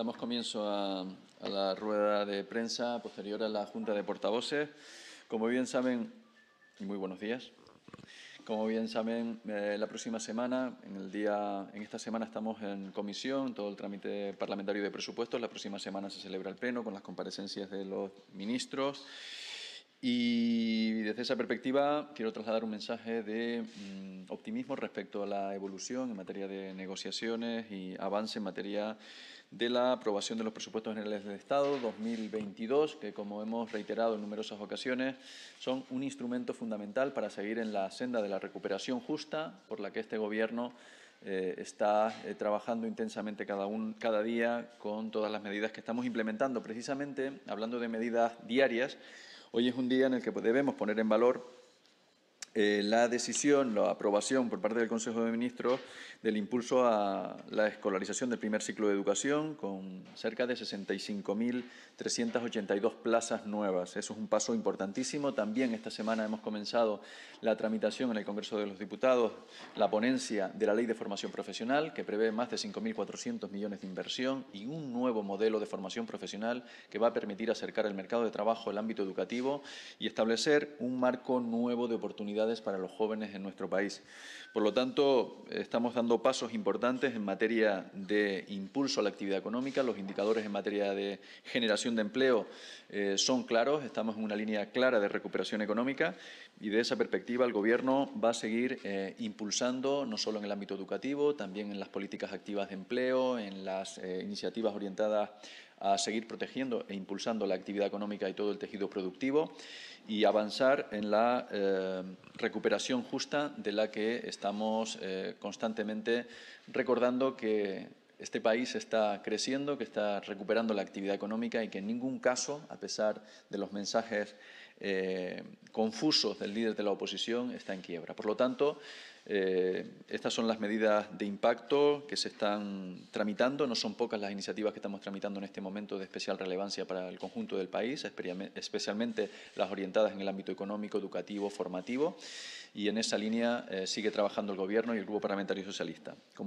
Damos comienzo a la rueda de prensa posterior a la Junta de Portavoces. Como bien saben, y muy buenos días, como bien saben, la próxima semana, en esta semana estamos en comisión, todo el trámite parlamentario de presupuestos. La próxima semana se celebra el pleno con las comparecencias de los ministros. Y desde esa perspectiva quiero trasladar un mensaje de optimismo respecto a la evolución en materia de negociaciones y avance en materia de la aprobación de los presupuestos generales del Estado 2022, que, como hemos reiterado en numerosas ocasiones, son un instrumento fundamental para seguir en la senda de la recuperación justa por la que este Gobierno está trabajando intensamente cada día con todas las medidas que estamos implementando. Precisamente, hablando de medidas diarias, hoy es un día en el que debemos poner en valor la decisión, la aprobación por parte del Consejo de Ministros del impulso a la escolarización del primer ciclo de educación con cerca de 65.382 plazas nuevas. Eso es un paso importantísimo. También esta semana hemos comenzado la tramitación en el Congreso de los Diputados, la ponencia de la Ley de Formación Profesional, que prevé más de 5.400 millones de inversión y un nuevo modelo de formación profesional que va a permitir acercar el mercado de trabajo al ámbito educativo y establecer un marco nuevo de oportunidades para los jóvenes en nuestro país. Por lo tanto, estamos dando pasos importantes en materia de impulso a la actividad económica. Los indicadores en materia de generación de empleo son claros. Estamos en una línea clara de recuperación económica y, de esa perspectiva, el Gobierno va a seguir impulsando, no solo en el ámbito educativo, también en las políticas activas de empleo, en las iniciativas orientadas a seguir protegiendo e impulsando la actividad económica y todo el tejido productivo y avanzar en la recuperación justa de la que estamos constantemente recordando que este país está creciendo, que está recuperando la actividad económica y que en ningún caso, a pesar de los mensajes confusos del líder de la oposición, está en quiebra. Por lo tanto, estas son las medidas de impacto que se están tramitando. No son pocas las iniciativas que estamos tramitando en este momento de especial relevancia para el conjunto del país, especialmente las orientadas en el ámbito económico, educativo, formativo. Y en esa línea sigue trabajando el Gobierno y el Grupo Parlamentario Socialista. Como